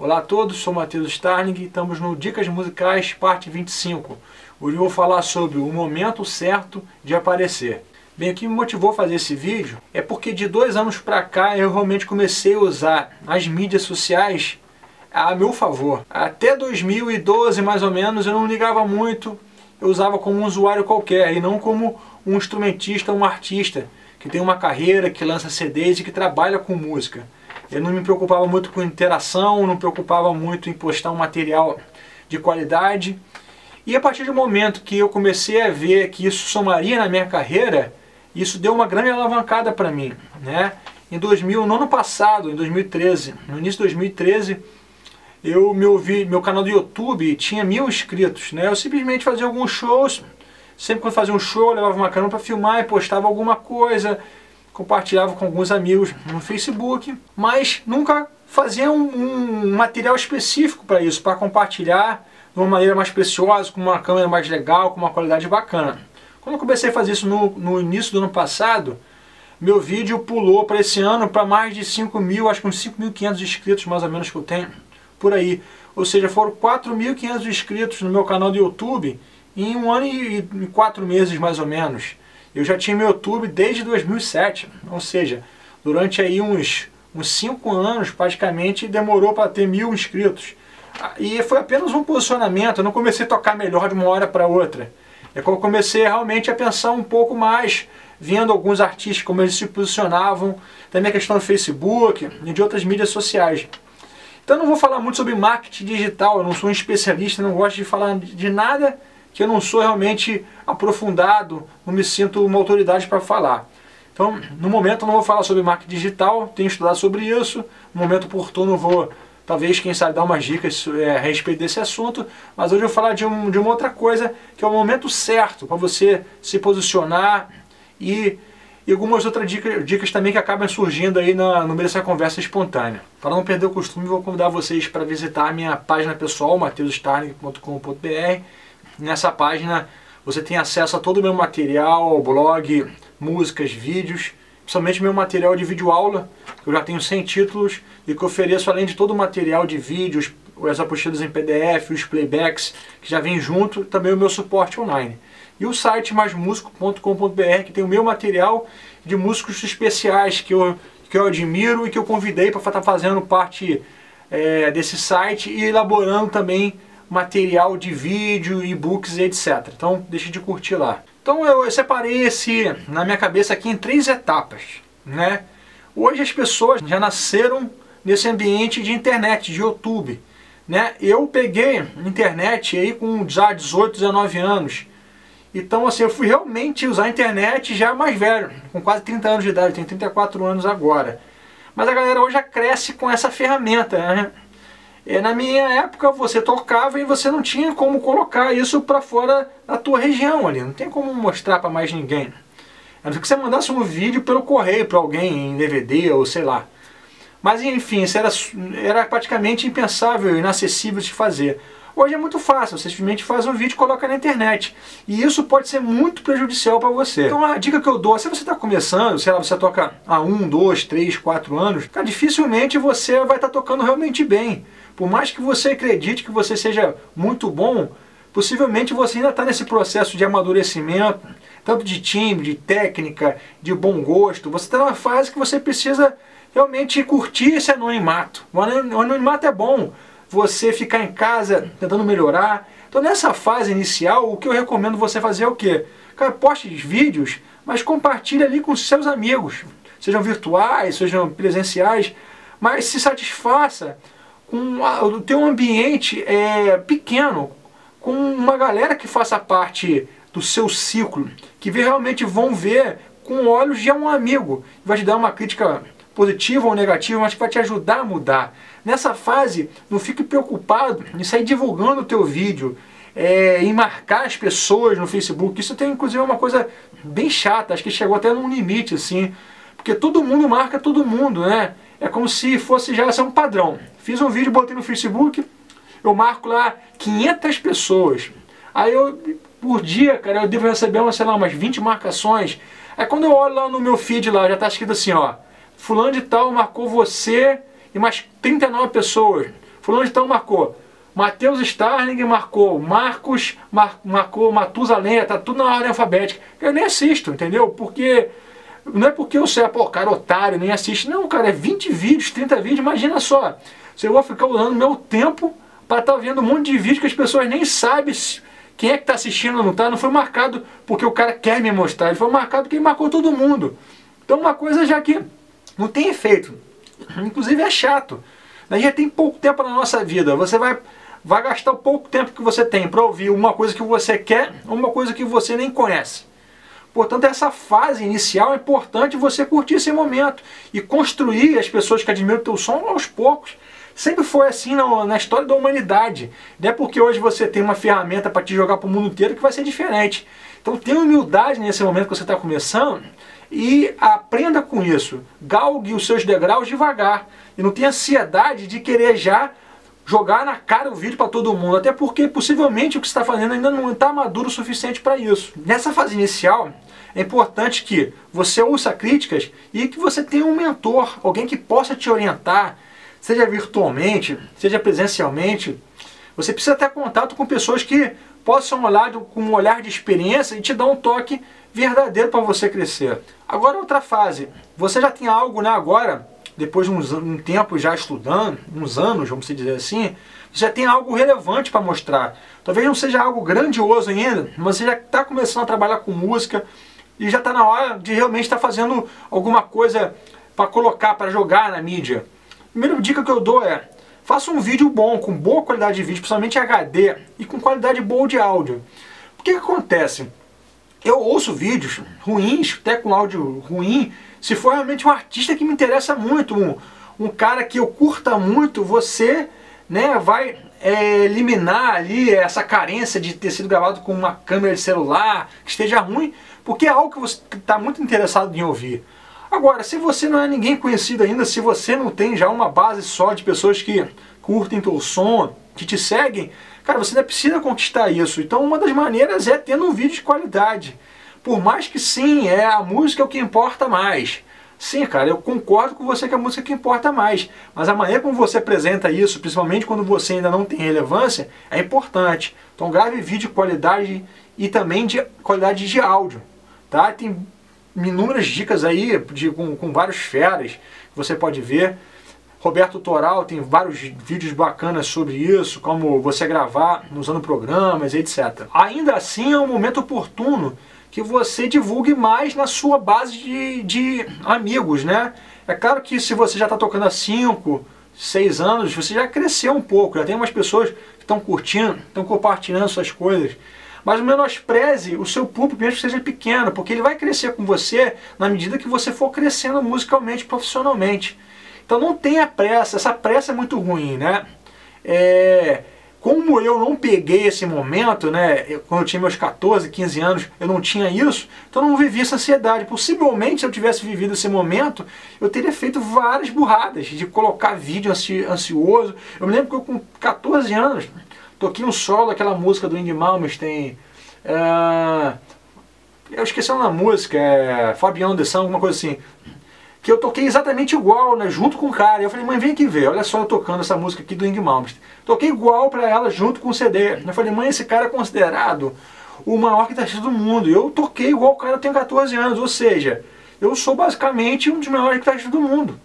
Olá a todos, sou Matheus Starling e estamos no Dicas Musicais, parte 25. Hoje eu vou falar sobre o momento certo de aparecer. Bem, o que me motivou a fazer esse vídeo é porque de 2 anos pra cá eu realmente comecei a usar as mídias sociais a meu favor. Até 2012, mais ou menos, eu não ligava muito, eu usava como um usuário qualquer e não como um instrumentista, um artista que tem uma carreira, que lança CDs e que trabalha com música. Eu não me preocupava muito com interação, não me preocupava muito em postar um material de qualidade. E a partir do momento que eu comecei a ver que isso somaria na minha carreira, isso deu uma grande alavancada para mim, né? No ano passado, em 2013, no início de 2013, meu canal do YouTube tinha 1000 inscritos, né? Eu simplesmente fazia alguns shows, sempre quando fazia um show, eu levava uma câmera para filmar e postava alguma coisa, compartilhava com alguns amigos no Facebook, mas nunca fazia um material específico para isso, para compartilhar de uma maneira mais preciosa, com uma câmera mais legal, com uma qualidade bacana. Quando eu comecei a fazer isso no início do ano passado, meu vídeo pulou para esse ano para mais de 5.000, acho que uns 5.500 inscritos mais ou menos que eu tenho, por aí. Ou seja, foram 4.500 inscritos no meu canal do YouTube em 1 ano e 4 meses mais ou menos. Eu já tinha meu YouTube desde 2007, ou seja, durante aí uns 5 anos praticamente demorou para ter 1000 inscritos. E foi apenas um posicionamento, eu não comecei a tocar melhor de uma hora para outra. É quando eu comecei realmente a pensar um pouco mais, vendo alguns artistas, como eles se posicionavam, também a questão do Facebook e de outras mídias sociais. Então eu não vou falar muito sobre marketing digital, eu não sou um especialista, não gosto de falar de nada que eu não sou realmente aprofundado, não me sinto uma autoridade para falar. Então, no momento eu não vou falar sobre marketing digital, tenho estudado sobre isso, no momento oportuno eu vou, talvez, quem sabe, dar umas dicas a respeito desse assunto, mas hoje eu vou falar de uma outra coisa, que é o momento certo para você se posicionar e algumas outras dicas também que acabam surgindo aí no meio dessa conversa espontânea. Para não perder o costume, vou convidar vocês para visitar a minha página pessoal, matheustarling.com.br. Nessa página você tem acesso a todo o meu material, blog, músicas, vídeos, principalmente meu material de videoaula, que eu já tenho 100 títulos e que eu ofereço além de todo o material de vídeos, as apostilas em PDF, os playbacks, que já vem junto, também o meu suporte online. E o site maismusico.com.br, que tem o meu material de músicos especiais que eu admiro e que eu convidei para estar fazendo parte desse site e elaborando também material de vídeo, e-books, etc. Então, deixa de curtir lá. Então, eu separei na minha cabeça aqui em 3 etapas, né? Hoje as pessoas já nasceram nesse ambiente de internet, de YouTube, né? Eu peguei internet aí com já 18, 19 anos. Então, assim, eu fui realmente usar a internet já mais velho, com quase 30 anos de idade, eu tenho 34 anos agora. Mas a galera hoje já cresce com essa ferramenta, né? Na minha época você tocava e você não tinha como colocar isso para fora da tua região ali, não tem como mostrar para mais ninguém. A não ser que você mandasse um vídeo pelo correio para alguém, em DVD ou sei lá. Mas enfim, isso era praticamente impensável, inacessível de fazer. Hoje é muito fácil, você simplesmente faz um vídeo e coloca na internet. E isso pode ser muito prejudicial para você. Então a dica que eu dou, se você está começando, sei lá, você toca há 1, 2, 3, 4 anos, cara, dificilmente você vai estar tocando realmente bem. Por mais que você acredite que você seja muito bom, possivelmente você ainda está nesse processo de amadurecimento, tanto de timbre, de técnica, de bom gosto. Você está numa fase que você precisa realmente curtir esse anonimato. O anonimato é bom, você ficar em casa tentando melhorar. Então nessa fase inicial, o que eu recomendo você fazer é o quê? Cara, poste vídeos, mas compartilhe ali com seus amigos. Sejam virtuais, sejam presenciais, mas se satisfaça com o teu ambiente pequeno, com uma galera que faça parte do seu ciclo, que realmente vão ver com olhos de um amigo, vai te dar uma crítica positiva ou negativa, mas que vai te ajudar a mudar. Nessa fase, não fique preocupado em sair divulgando o teu vídeo, em marcar as pessoas no Facebook. Isso tem inclusive uma coisa bem chata, acho que chegou até num limite, assim, porque todo mundo marca todo mundo, né? É como se fosse já um padrão. Fiz um vídeo, botei no Facebook, eu marco lá 500 pessoas. Aí por dia, cara, eu devo receber sei lá, umas 20 marcações. Aí quando eu olho lá no meu feed, lá já tá escrito assim, ó, fulano de tal marcou você e mais 39 pessoas. Fulano de Tal marcou. Matheus Starling marcou. Marcos marcou. Matusalém, tá tudo na ordem alfabética. Eu nem assisto, entendeu? Porque... não é porque eu sei, pô, cara, otário, nem assiste. Não, cara, é 20 vídeos, 30 vídeos, imagina só. Se eu vou ficar usando meu tempo para estar vendo um monte de vídeo que as pessoas nem sabem quem é que está assistindo ou não está. Não foi marcado porque o cara quer me mostrar, ele foi marcado porque ele marcou todo mundo. Então uma coisa já que não tem efeito, inclusive é chato. A gente já tem pouco tempo na nossa vida, você vai gastar o pouco tempo que você tem para ouvir uma coisa que você quer ou uma coisa que você nem conhece. Portanto, essa fase inicial é importante você curtir esse momento e construir as pessoas que admiram o teu som aos poucos. Sempre foi assim na história da humanidade. Não é porque hoje você tem uma ferramenta para te jogar para o mundo inteiro que vai ser diferente. Então tenha humildade nesse momento que você está começando e aprenda com isso. Galgue os seus degraus devagar e não tenha ansiedade de querer já jogar na cara o vídeo para todo mundo, até porque possivelmente o que você está fazendo ainda não está maduro o suficiente para isso. Nessa fase inicial, é importante que você ouça críticas e que você tenha um mentor, alguém que possa te orientar, seja virtualmente, seja presencialmente. Você precisa ter contato com pessoas que possam olhar com um olhar de experiência e te dar um toque verdadeiro para você crescer. Agora outra fase, você já tem algo, né, agora, depois de um tempo já estudando, uns anos, vamos dizer assim, você já tem algo relevante para mostrar. Talvez não seja algo grandioso ainda, mas você já está começando a trabalhar com música e já está na hora de realmente estar fazendo alguma coisa para colocar, para jogar na mídia. A primeira dica que eu dou é, faça um vídeo bom, com boa qualidade de vídeo, principalmente HD, e com qualidade boa de áudio. O que acontece? Eu ouço vídeos ruins, até com áudio ruim, se for realmente um artista que me interessa muito, um cara que eu curta muito, você, né, vai eliminar ali essa carência de ter sido gravado com uma câmera de celular, que esteja ruim, porque é algo que você está muito interessado em ouvir. Agora, se você não é ninguém conhecido ainda, se você não tem já uma base só de pessoas que curtem teu som, que te seguem, cara, você ainda precisa conquistar isso. Então uma das maneiras é tendo um vídeo de qualidade. Por mais que sim, a música é o que importa mais. Sim, cara, eu concordo com você que a música é o que importa mais. Mas a maneira como você apresenta isso, principalmente quando você ainda não tem relevância, é importante. Então grave vídeo de qualidade e também de qualidade de áudio. Tá? Tem inúmeras dicas aí com vários feras que você pode ver. Roberto Toral tem vários vídeos bacanas sobre isso, como você gravar usando programas, etc. Ainda assim, é um momento oportuno que você divulgue mais na sua base de amigos, né? É claro que se você já está tocando há 5, 6 anos, você já cresceu um pouco, já tem umas pessoas que estão curtindo, estão compartilhando suas coisas. Mas menospreze o seu público, mesmo que seja pequeno, porque ele vai crescer com você na medida que você for crescendo musicalmente, profissionalmente. Então não tenha pressa, essa pressa é muito ruim, né? Como eu não peguei esse momento, né? Quando eu tinha meus 14, 15 anos, eu não tinha isso, então eu não vivi essa ansiedade. Possivelmente, se eu tivesse vivido esse momento, eu teria feito várias burradas de colocar vídeo ansioso. Eu me lembro que eu com 14 anos toquei um solo daquela música do Yngwie Malmsteen. Eu esqueci uma música, Fabião de São, alguma coisa assim. Que eu toquei exatamente igual, né, junto com o cara. Eu falei, mãe, vem aqui ver, olha só eu tocando essa música aqui do Yngwie Malmsteen. Toquei igual pra ela, junto com o CD. Eu falei, mãe, esse cara é considerado o maior guitarrista do mundo. Eu toquei igual o cara, eu tenho 14 anos, ou seja, eu sou basicamente um dos maiores guitarristas do mundo.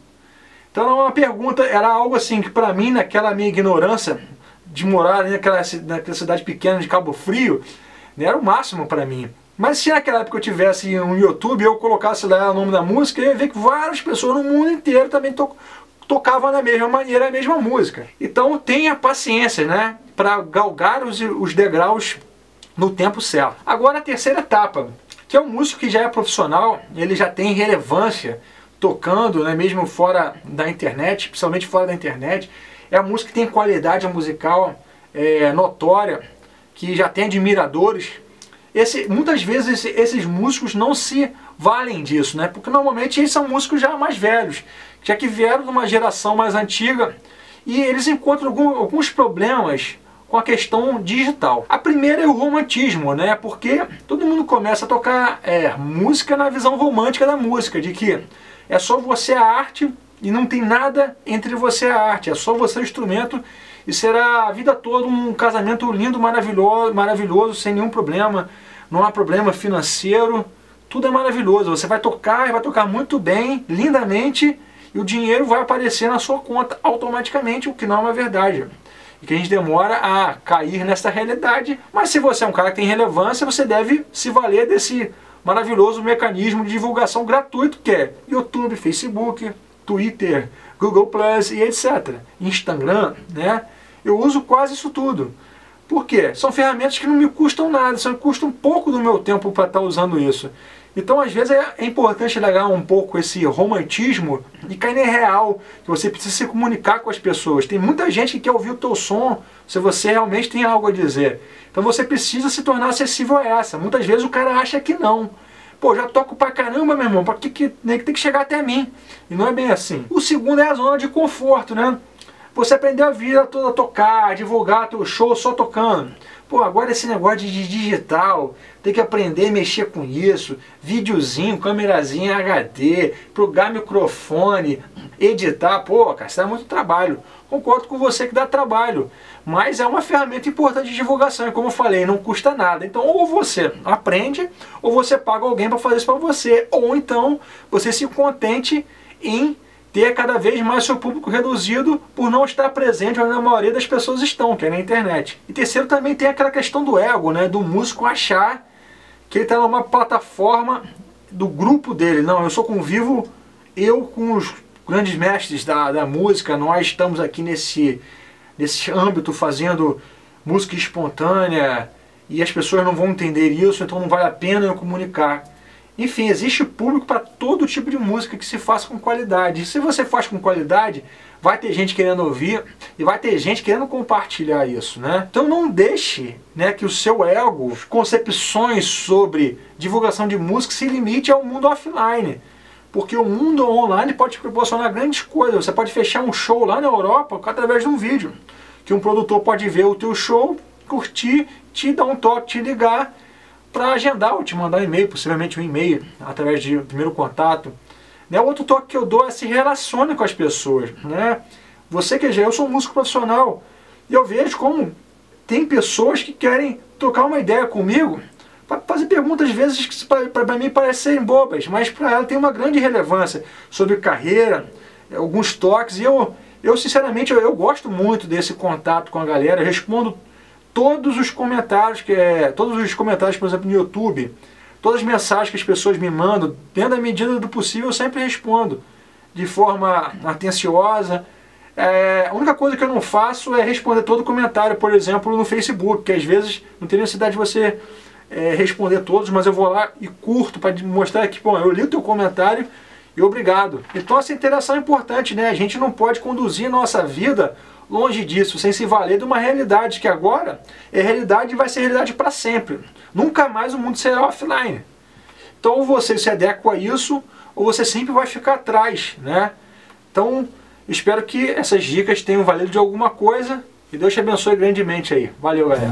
Então era uma pergunta, era algo assim, que pra mim, naquela minha ignorância, de morar naquela cidade pequena de Cabo Frio, né, era o máximo pra mim. Mas se naquela época eu tivesse um YouTube, eu colocasse lá o nome da música, eu ia ver que várias pessoas no mundo inteiro também tocavam da mesma maneira a mesma música. Então tenha paciência, né, para galgar os degraus no tempo certo. Agora a terceira etapa, que é um músico que já é profissional, ele já tem relevância tocando, né, mesmo fora da internet, principalmente fora da internet, é a música que tem qualidade musical notória, que já tem admiradores. Muitas vezes esses músicos não se valem disso, né? Porque normalmente eles são músicos já mais velhos, já que vieram de uma geração mais antiga e eles encontram alguns problemas com a questão digital. A primeira é o romantismo, né? Porque todo mundo começa a tocar música na visão romântica da música, de que é só você a arte e não tem nada entre você e a arte, é só você o instrumento e será a vida toda um casamento lindo, maravilhoso, maravilhoso, sem nenhum problema. Não há problema financeiro, tudo é maravilhoso. Você vai tocar muito bem, lindamente, e o dinheiro vai aparecer na sua conta automaticamente, o que não é uma verdade. E que a gente demora a cair nessa realidade. Mas se você é um cara que tem relevância, você deve se valer desse maravilhoso mecanismo de divulgação gratuito que é YouTube, Facebook, Twitter, Google Plus e etc. Instagram, né? Eu uso quase isso tudo. Por quê? São ferramentas que não me custam nada, só me custam um pouco do meu tempo para estar usando isso. Então, às vezes, é importante largar um pouco esse romantismo e cair na real, que você precisa se comunicar com as pessoas. Tem muita gente que quer ouvir o teu som, se você realmente tem algo a dizer. Então você precisa se tornar acessível a essa. Muitas vezes o cara acha que não. Pô, já toco pra caramba, meu irmão, pra que tem que chegar até mim? E não é bem assim. O segundo é a zona de conforto, né? Você aprendeu a vida toda a tocar, a divulgar teu show só tocando. Pô, agora esse negócio de digital, tem que aprender a mexer com isso, videozinho, câmerazinha HD, plugar microfone, editar, pô, cara, isso dá muito trabalho. Concordo com você que dá trabalho, mas é uma ferramenta importante de divulgação, e como eu falei, não custa nada. Então ou você aprende, ou você paga alguém para fazer isso para você, ou então você se contente em ter cada vez mais seu público reduzido por não estar presente onde a maioria das pessoas estão, que é na internet. E terceiro, também tem aquela questão do ego, né? Do músico achar que ele está numa plataforma do grupo dele. Não, eu só convivo eu com os grandes mestres da música, nós estamos aqui nesse âmbito fazendo música espontânea e as pessoas não vão entender isso, então não vale a pena eu comunicar. Enfim, existe público para todo tipo de música que se faça com qualidade. Se você faz com qualidade, vai ter gente querendo ouvir e vai ter gente querendo compartilhar isso, né? Então não deixe, né, que o seu ego, concepções sobre divulgação de música se limite ao mundo offline. Porque o mundo online pode te proporcionar grandes coisas. Você pode fechar um show lá na Europa através de um vídeo, que um produtor pode ver o teu show, curtir, te dar um toque, te ligar, para agendar ou te mandar um e-mail, possivelmente um e-mail, através de primeiro contato. Né? Outro toque que eu dou é se relacione com as pessoas. Né? Você que já, eu sou um músico profissional, e eu vejo como tem pessoas que querem trocar uma ideia comigo, para fazer perguntas às vezes que para mim parecem bobas, mas para ela tem uma grande relevância sobre carreira, alguns toques, e eu sinceramente, eu gosto muito desse contato com a galera, eu respondo todos os comentários, por exemplo, no YouTube, todas as mensagens que as pessoas me mandam, dentro da medida do possível, eu sempre respondo de forma atenciosa. A única coisa que eu não faço é responder todo comentário, por exemplo, no Facebook, que às vezes não tem necessidade de você responder todos, mas eu vou lá e curto para mostrar que, bom, eu li o teu comentário e obrigado. Então essa interação é importante, né? A gente não pode conduzir nossa vida longe disso, sem se valer de uma realidade que agora é realidade e vai ser realidade para sempre. Nunca mais o mundo será offline. Então ou você se adequa a isso, ou você sempre vai ficar atrás, né? Então, espero que essas dicas tenham valido de alguma coisa, e Deus te abençoe grandemente aí. Valeu, galera!